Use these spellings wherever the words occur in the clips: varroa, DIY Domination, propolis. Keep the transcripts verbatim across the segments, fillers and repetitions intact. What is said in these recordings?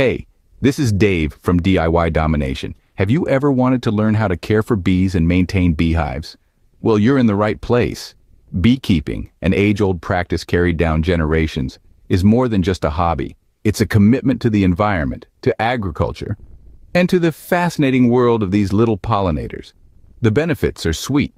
Hey, this is Dave from D I Y Domination. Have you ever wanted to learn how to care for bees and maintain beehives? Well, you're in the right place. Beekeeping, an age-old practice carried down generations, is more than just a hobby. It's a commitment to the environment, to agriculture, and to the fascinating world of these little pollinators. The benefits are sweet,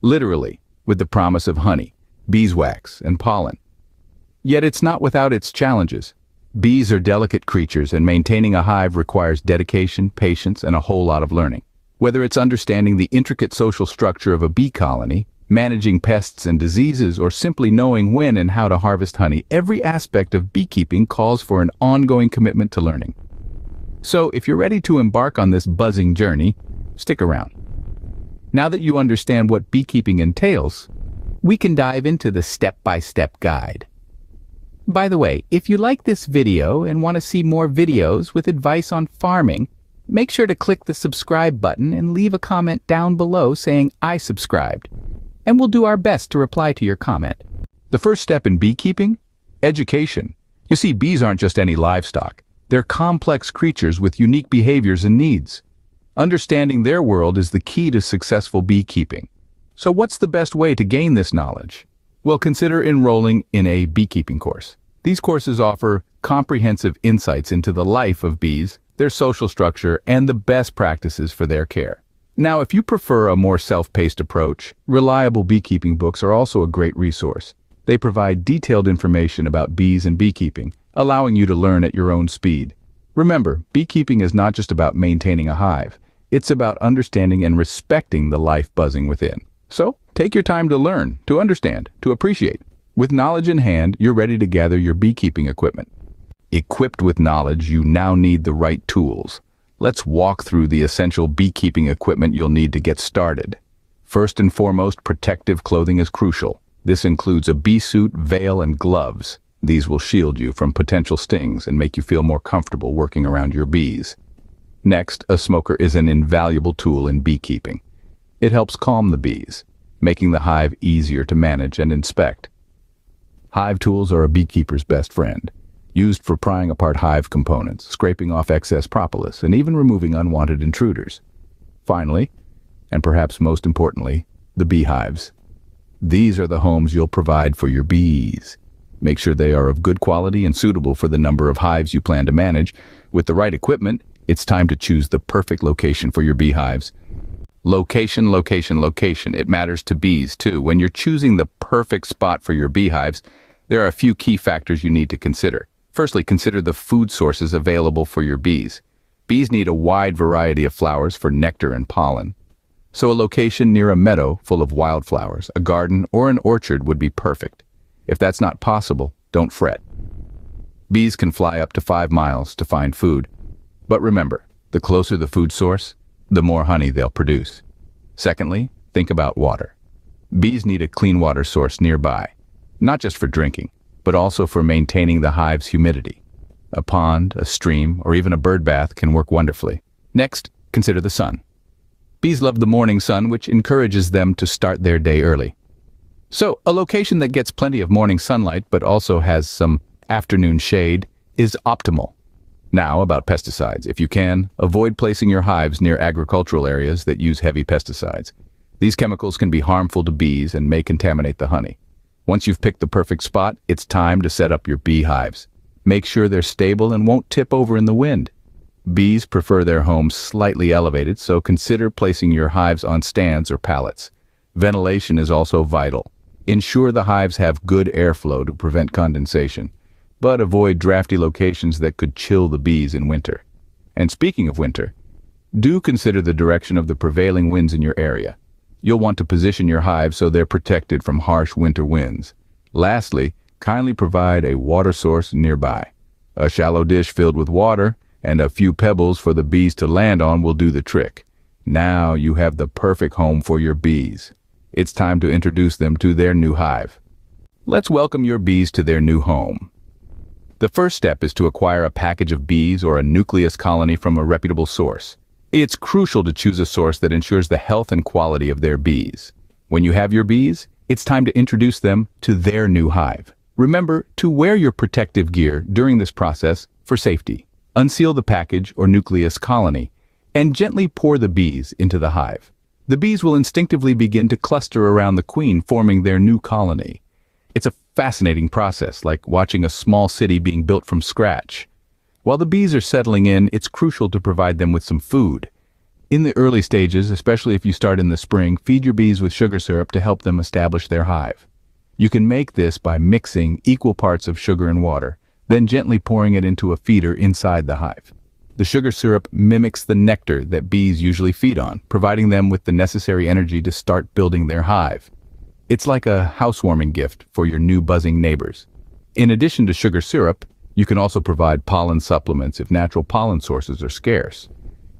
literally, with the promise of honey, beeswax, and pollen. Yet it's not without its challenges. Bees are delicate creatures, and maintaining a hive requires dedication, patience, and a whole lot of learning. Whether it's understanding the intricate social structure of a bee colony, managing pests and diseases, or simply knowing when and how to harvest honey, every aspect of beekeeping calls for an ongoing commitment to learning. So if you're ready to embark on this buzzing journey, stick around. Now that you understand what beekeeping entails, we can dive into the step-by-step guide. By the way, if you like this video and want to see more videos with advice on farming, make sure to click the subscribe button and leave a comment down below saying "I subscribed," and we'll do our best to reply to your comment. The first step in beekeeping? Education. You see, bees aren't just any livestock. They're complex creatures with unique behaviors and needs. Understanding their world is the key to successful beekeeping. So what's the best way to gain this knowledge? Well, consider enrolling in a beekeeping course. These courses offer comprehensive insights into the life of bees, their social structure, and the best practices for their care. Now, if you prefer a more self-paced approach, reliable beekeeping books are also a great resource. They provide detailed information about bees and beekeeping, allowing you to learn at your own speed. Remember, beekeeping is not just about maintaining a hive. It's about understanding and respecting the life buzzing within. So, take your time to learn, to understand, to appreciate. With knowledge in hand, you're ready to gather your beekeeping equipment. Equipped with knowledge, you now need the right tools. Let's walk through the essential beekeeping equipment you'll need to get started. First and foremost, protective clothing is crucial. This includes a bee suit, veil, and gloves. These will shield you from potential stings and make you feel more comfortable working around your bees. Next, a smoker is an invaluable tool in beekeeping. It helps calm the bees, making the hive easier to manage and inspect. Hive tools are a beekeeper's best friend, used for prying apart hive components, scraping off excess propolis, and even removing unwanted intruders. Finally, and perhaps most importantly, the beehives. These are the homes you'll provide for your bees. Make sure they are of good quality and suitable for the number of hives you plan to manage. With the right equipment, it's time to choose the perfect location for your beehives. Location, location, location. It matters to bees too. When you're choosing the perfect spot for your beehives, there are a few key factors you need to consider. Firstly, consider the food sources available for your bees. Bees need a wide variety of flowers for nectar and pollen. So a location near a meadow full of wildflowers, a garden, or an orchard would be perfect. If that's not possible, don't fret. Bees can fly up to five miles to find food. But remember, the closer the food source, the more honey they'll produce. Secondly, think about water. Bees need a clean water source nearby, not just for drinking, but also for maintaining the hive's humidity. A pond, a stream, or even a bird bath can work wonderfully. Next, consider the sun. Bees love the morning sun, which encourages them to start their day early. So, a location that gets plenty of morning sunlight but also has some afternoon shade is optimal. Now, about pesticides. If you can, avoid placing your hives near agricultural areas that use heavy pesticides. These chemicals can be harmful to bees and may contaminate the honey. Once you've picked the perfect spot, it's time to set up your beehives. Make sure they're stable and won't tip over in the wind. Bees prefer their homes slightly elevated, so consider placing your hives on stands or pallets. Ventilation is also vital. Ensure the hives have good airflow to prevent condensation, but avoid drafty locations that could chill the bees in winter. And speaking of winter, do consider the direction of the prevailing winds in your area. You'll want to position your hives so they're protected from harsh winter winds. Lastly, kindly provide a water source nearby. A shallow dish filled with water and a few pebbles for the bees to land on will do the trick. Now you have the perfect home for your bees. It's time to introduce them to their new hive. Let's welcome your bees to their new home. The first step is to acquire a package of bees or a nucleus colony from a reputable source. It's crucial to choose a source that ensures the health and quality of their bees. When you have your bees, it's time to introduce them to their new hive. Remember to wear your protective gear during this process for safety. Unseal the package or nucleus colony, and gently pour the bees into the hive. The bees will instinctively begin to cluster around the queen, forming their new colony. It's a fascinating process, like watching a small city being built from scratch. While the bees are settling in, it's crucial to provide them with some food. In the early stages, especially if you start in the spring, feed your bees with sugar syrup to help them establish their hive. You can make this by mixing equal parts of sugar and water, then gently pouring it into a feeder inside the hive. The sugar syrup mimics the nectar that bees usually feed on, providing them with the necessary energy to start building their hive. It's like a housewarming gift for your new buzzing neighbors. In addition to sugar syrup, you can also provide pollen supplements if natural pollen sources are scarce.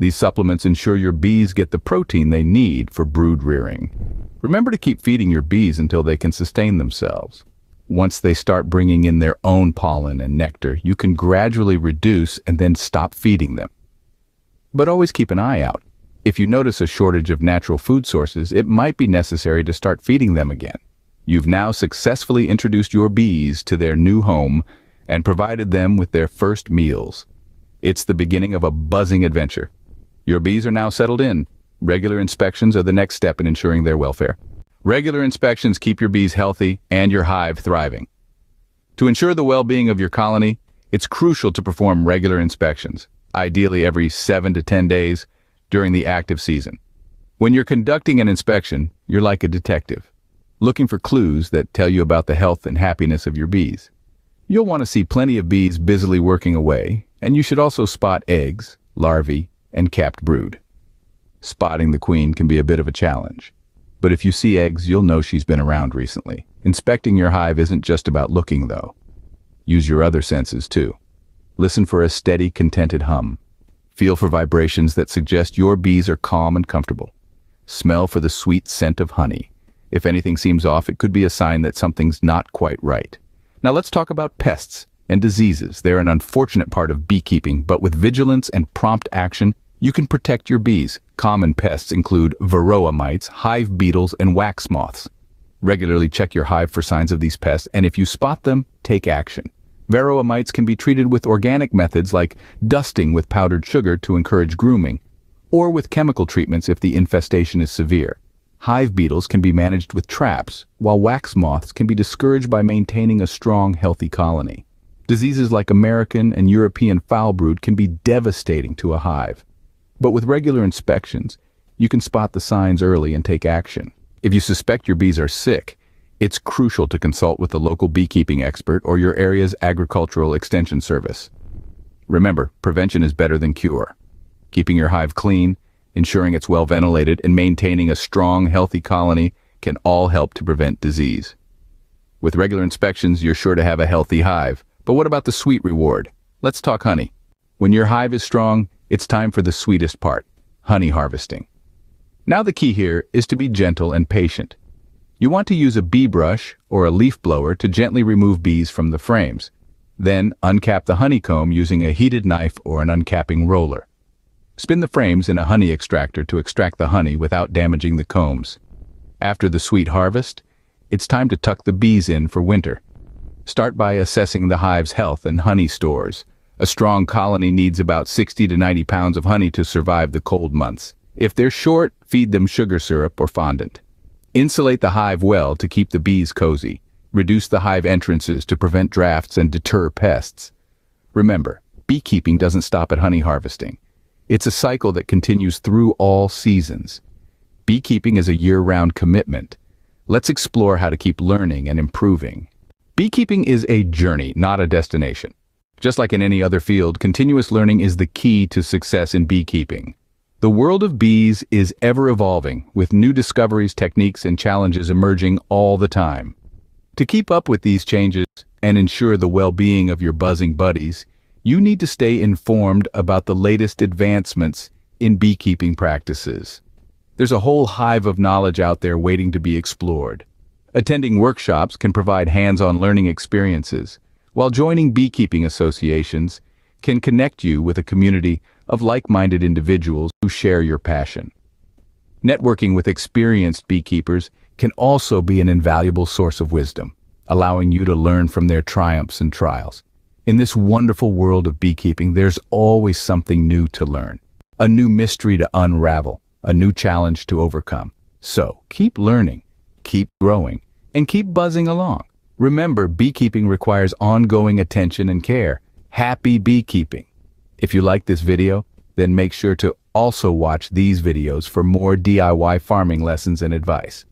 These supplements ensure your bees get the protein they need for brood rearing. Remember to keep feeding your bees until they can sustain themselves. Once they start bringing in their own pollen and nectar, you can gradually reduce and then stop feeding them. But always keep an eye out. If you notice a shortage of natural food sources, it might be necessary to start feeding them again. You've now successfully introduced your bees to their new home and provided them with their first meals. It's the beginning of a buzzing adventure. Your bees are now settled in. Regular inspections are the next step in ensuring their welfare. Regular inspections keep your bees healthy and your hive thriving. To ensure the well-being of your colony, it's crucial to perform regular inspections, ideally every seven to ten days during the active season. When you're conducting an inspection, you're like a detective, looking for clues that tell you about the health and happiness of your bees. You'll want to see plenty of bees busily working away, and you should also spot eggs, larvae, and capped brood. Spotting the queen can be a bit of a challenge, but if you see eggs, you'll know she's been around recently. Inspecting your hive isn't just about looking, though. Use your other senses, too. Listen for a steady, contented hum. Feel for vibrations that suggest your bees are calm and comfortable. Smell for the sweet scent of honey. If anything seems off, it could be a sign that something's not quite right. Now let's talk about pests and diseases. They're an unfortunate part of beekeeping, but with vigilance and prompt action, you can protect your bees. Common pests include varroa mites, hive beetles, and wax moths. Regularly check your hive for signs of these pests, and if you spot them, take action. Varroa mites can be treated with organic methods like dusting with powdered sugar to encourage grooming, or with chemical treatments if the infestation is severe. Hive beetles can be managed with traps, while wax moths can be discouraged by maintaining a strong, healthy colony. Diseases like American and European foul brood can be devastating to a hive. But with regular inspections, you can spot the signs early and take action. If you suspect your bees are sick, it's crucial to consult with the local beekeeping expert or your area's agricultural extension service. Remember, prevention is better than cure. Keeping your hive clean, ensuring it's well ventilated, and maintaining a strong, healthy colony can all help to prevent disease. With regular inspections, you're sure to have a healthy hive. But what about the sweet reward? Let's talk honey. When your hive is strong, it's time for the sweetest part, honey harvesting. Now the key here is to be gentle and patient. You want to use a bee brush or a leaf blower to gently remove bees from the frames. Then uncap the honeycomb using a heated knife or an uncapping roller. Spin the frames in a honey extractor to extract the honey without damaging the combs. After the sweet harvest, it's time to tuck the bees in for winter. Start by assessing the hive's health and honey stores. A strong colony needs about sixty to ninety pounds of honey to survive the cold months. If they're short, feed them sugar syrup or fondant. Insulate the hive well to keep the bees cozy. Reduce the hive entrances to prevent drafts and deter pests. Remember, beekeeping doesn't stop at honey harvesting. It's a cycle that continues through all seasons. Beekeeping is a year-round commitment. Let's explore how to keep learning and improving. Beekeeping is a journey, not a destination. Just like in any other field, continuous learning is the key to success in beekeeping. The world of bees is ever evolving, with new discoveries, techniques, and challenges emerging all the time. To keep up with these changes and ensure the well-being of your buzzing buddies, you need to stay informed about the latest advancements in beekeeping practices. There's a whole hive of knowledge out there waiting to be explored. Attending workshops can provide hands-on learning experiences, while joining beekeeping associations can connect you with a community of like-minded individuals who share your passion. Networking with experienced beekeepers can also be an invaluable source of wisdom, allowing you to learn from their triumphs and trials. In this wonderful world of beekeeping, there's always something new to learn, a new mystery to unravel, a new challenge to overcome. So keep learning, keep growing, and keep buzzing along. Remember, beekeeping requires ongoing attention and care. Happy beekeeping! If you like this video, then make sure to also watch these videos for more D I Y farming lessons and advice.